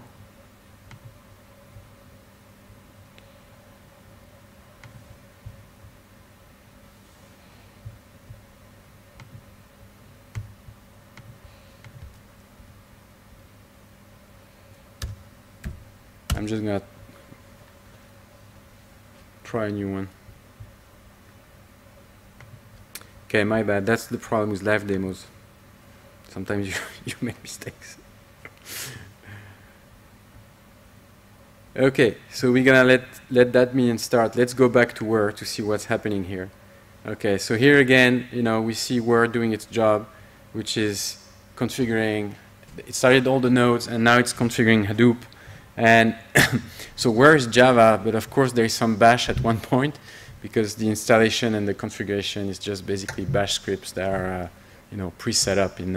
I'm just going to try a new one. Okay, my bad. That's the problem with live demos. Sometimes you make mistakes. Okay, so we're going to let that minion start. Let's go back to Whirr to see what's happening here. Okay, so here again, we see Whirr doing its job, which is configuring. It started all the nodes, and now it's configuring Hadoop. And so Whirr is Java, but of course there is some bash at one point, because the installation and the configuration is just basically bash scripts that are pre-set up in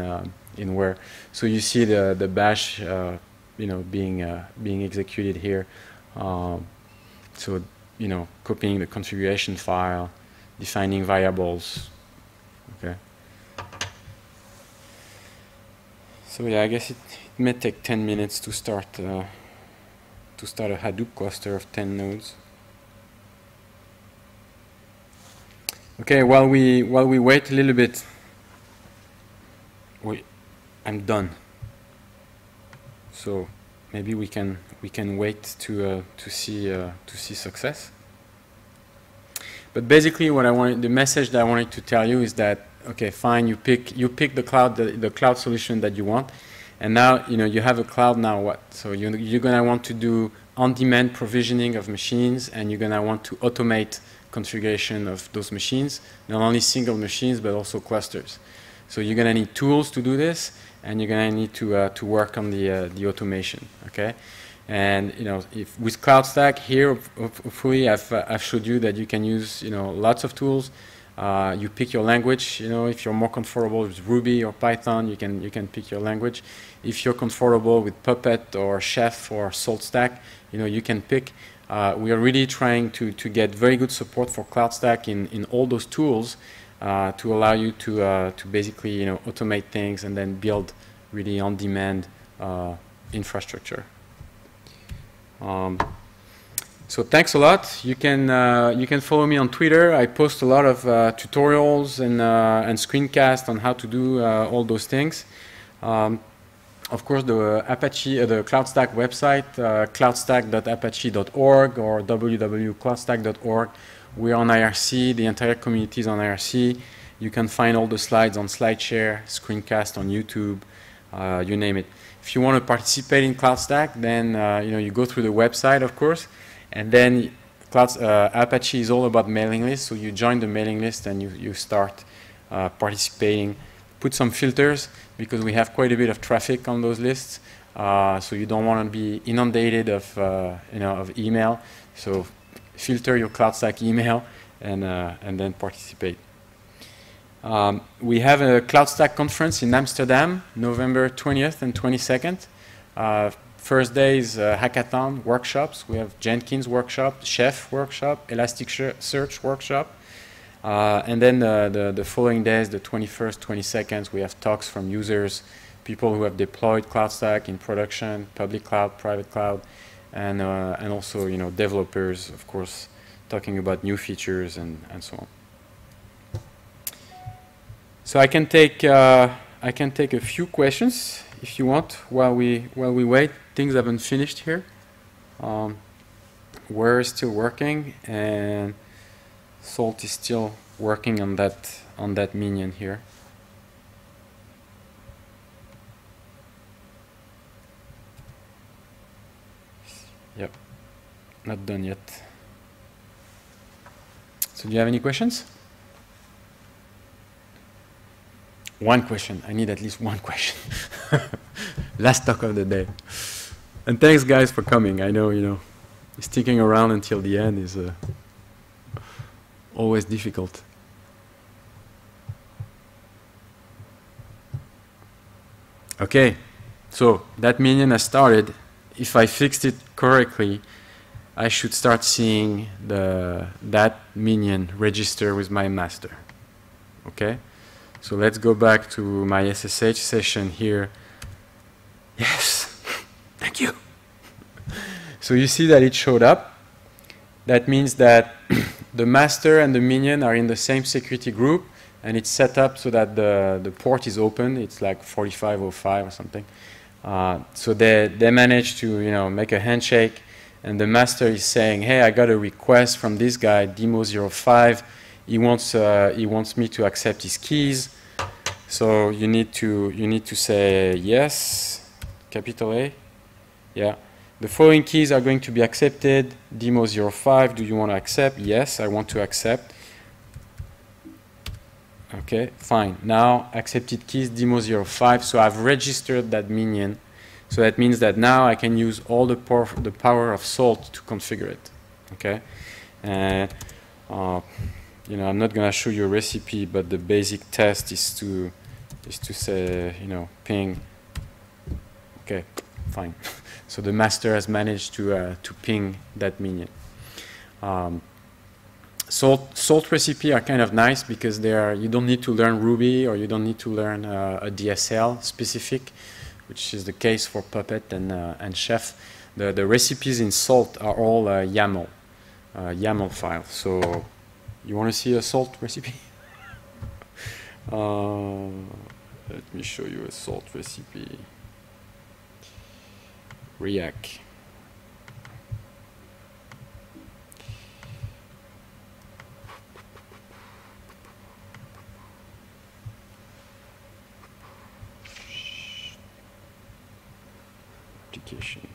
Whirr. So you see the bash being executed here. So copying the configuration file, defining variables. Okay. So yeah, I guess it may take 10 minutes to start. To start a Hadoop cluster of 10 nodes. Okay, while we wait a little bit, I'm done. So maybe we can wait to see success. But basically, what I wanted, the message that I wanted to tell you is that, okay, fine, you pick the cloud solution that you want. And now, you have a cloud, now what? So you're going to want to do on-demand provisioning of machines, and you're going to want to automate configuration of those machines, not only single machines, but also clusters. So you're going to need tools to do this, and you're going to need to work on the automation, okay? And, if with CloudStack here, hopefully I've showed you that you can use, lots of tools. You pick your language. If you're more comfortable with Ruby or Python, you can pick your language. If you're comfortable with Puppet or Chef or SaltStack, you can pick. We are really trying to get very good support for CloudStack in all those tools to allow you to basically automate things and then build really on-demand infrastructure. So thanks a lot. You can follow me on Twitter. I post a lot of tutorials and screencasts on how to do all those things. Of course, the Apache, the CloudStack website, cloudstack.apache.org or www.cloudstack.org. We're on IRC. The entire community is on IRC. You can find all the slides on SlideShare, screencast on YouTube, you name it. If you want to participate in CloudStack, then you go through the website, of course. And then Apache is all about mailing lists, so you join the mailing list and you start participating. Put some filters, because we have quite a bit of traffic on those lists, so you don't want to be inundated of email. So filter your CloudStack email and then participate. We have a CloudStack conference in Amsterdam, November 20th and 22nd. First day is hackathon workshops. We have Jenkins workshop, Chef workshop, Elasticsearch workshop. And then the following days, the 21st, 22nd, we have talks from users, people who have deployed CloudStack in production, public cloud, private cloud, and also, you know, developers, of course, talking about new features and so on. So I can take a few questions if you want while we wait. Things haven't finished here. Whirr is still working, and Salt is still working on that minion here. Yep, not done yet. So do you have any questions? One question. I need at least one question. Last talk of the day. And thanks, guys, for coming. I know, you know, sticking around until the end is always difficult. Okay, so that minion has started. If I fixed it correctly, I should start seeing that minion register with my master. Okay. So let's go back to my SSH session here. Yes, thank you. So you see that it showed up. That means that the master and the minion are in the same security group, and it's set up so that the port is open. It's like 4505 or something. So they managed to, you know, make a handshake, and the master is saying, hey, I got a request from this guy, Demo05. He wants me to accept his keys, so you need to say yes, capital A, yeah. The following keys are going to be accepted. Demo05, do you want to accept? Yes, I want to accept. Okay, fine. Now accepted keys Demo05. So I've registered that minion. So that means that now I can use all the power of Salt to configure it. Okay. You know, I'm not going to show you a recipe, but the basic test is to say, you know, ping. Okay, fine. So the master has managed to ping that minion. Salt recipe are kind of nice because they are, you don't need to learn Ruby, or you don't need to learn a DSL specific, which is the case for Puppet and Chef. The recipes in Salt are all YAML files. So you want to see a Salt recipe? Let me show you a Salt recipe. React. Application.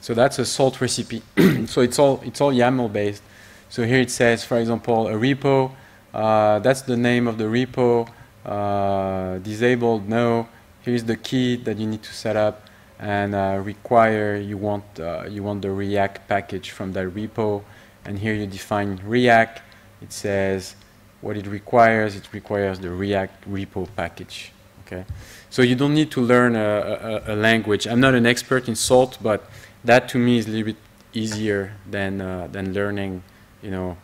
So that's a Salt recipe. So it's all YAML based. So here it says, for example, a repo. That's the name of the repo. Disabled, no. Here's the key that you need to set up, and require. You want the React package from that repo, and here you define React. It says what it requires. It requires the React repo package. Okay. So you don't need to learn a language. I'm not an expert in Salt, but that to me is a little bit easier than learning, you know,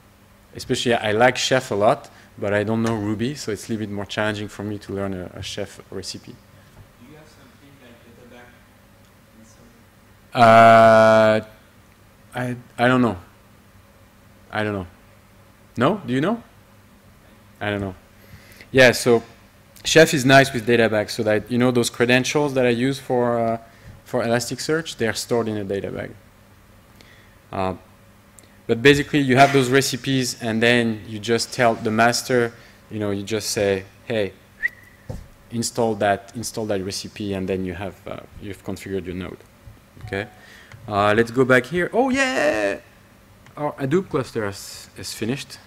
especially I like Chef a lot, but I don't know Ruby, so it's a little bit more challenging for me to learn a Chef recipe. Do you have something like data back? I don't know. I don't know. No? Do you know? I don't know. Yeah, so Chef is nice with data back, so that, you know, those credentials that I use for Elasticsearch, they are stored in a data bag. But basically, you have those recipes, and then you just tell the master, you know, you just say, hey, install that recipe, and then you have, you've configured your node. Okay. Let's go back here. Oh, yeah! Our Hadoop cluster is finished.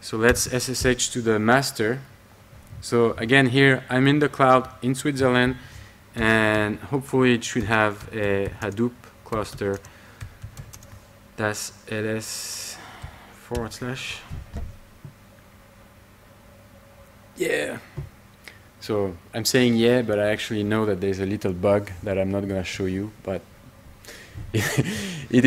So let's SSH to the master. So again, here, I'm in the cloud in Switzerland. And hopefully it should have a Hadoop cluster. That's ls/. Yeah. So I'm saying yeah, but I actually know that there's a little bug that I'm not going to show you. But It's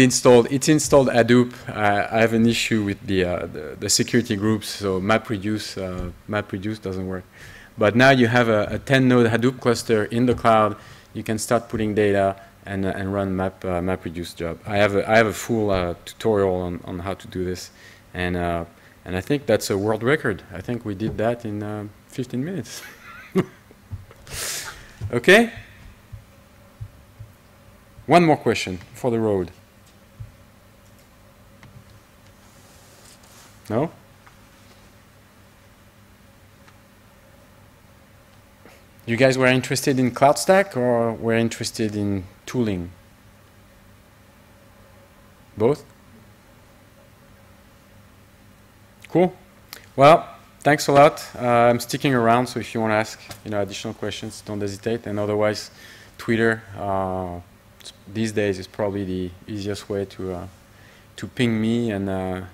installed Hadoop. I have an issue with the security groups, so MapReduce doesn't work. But now you have a 10-node Hadoop cluster in the cloud. You can start putting data and run MapReduce job. I have a full tutorial on how to do this, and I think that's a world record. I think we did that in 15 minutes. Okay. One more question for the road. No? You guys were interested in CloudStack or were interested in tooling? Both? Cool. Well, thanks a lot. I'm sticking around, so if you want to ask additional questions, don't hesitate. And otherwise, Twitter. These days is probably the easiest way to ping me, and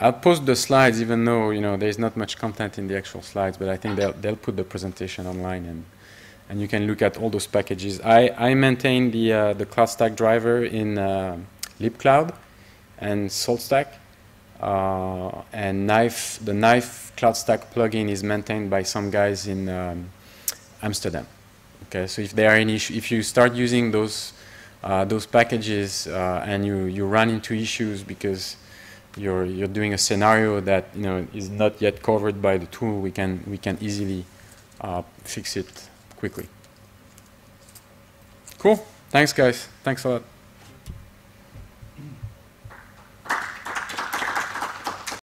I'll post the slides, even though there's not much content in the actual slides, but I think they'll put the presentation online, and you can look at all those packages. I maintain the CloudStack driver in libcloud and SaltStack, and Knife. The Knife CloudStack plugin is maintained by some guys in Amsterdam. Okay, so if there are any if you start using those packages and you run into issues because you're doing a scenario that is not yet covered by the tool, we can easily fix it quickly. Cool. Thanks, guys. Thanks a lot.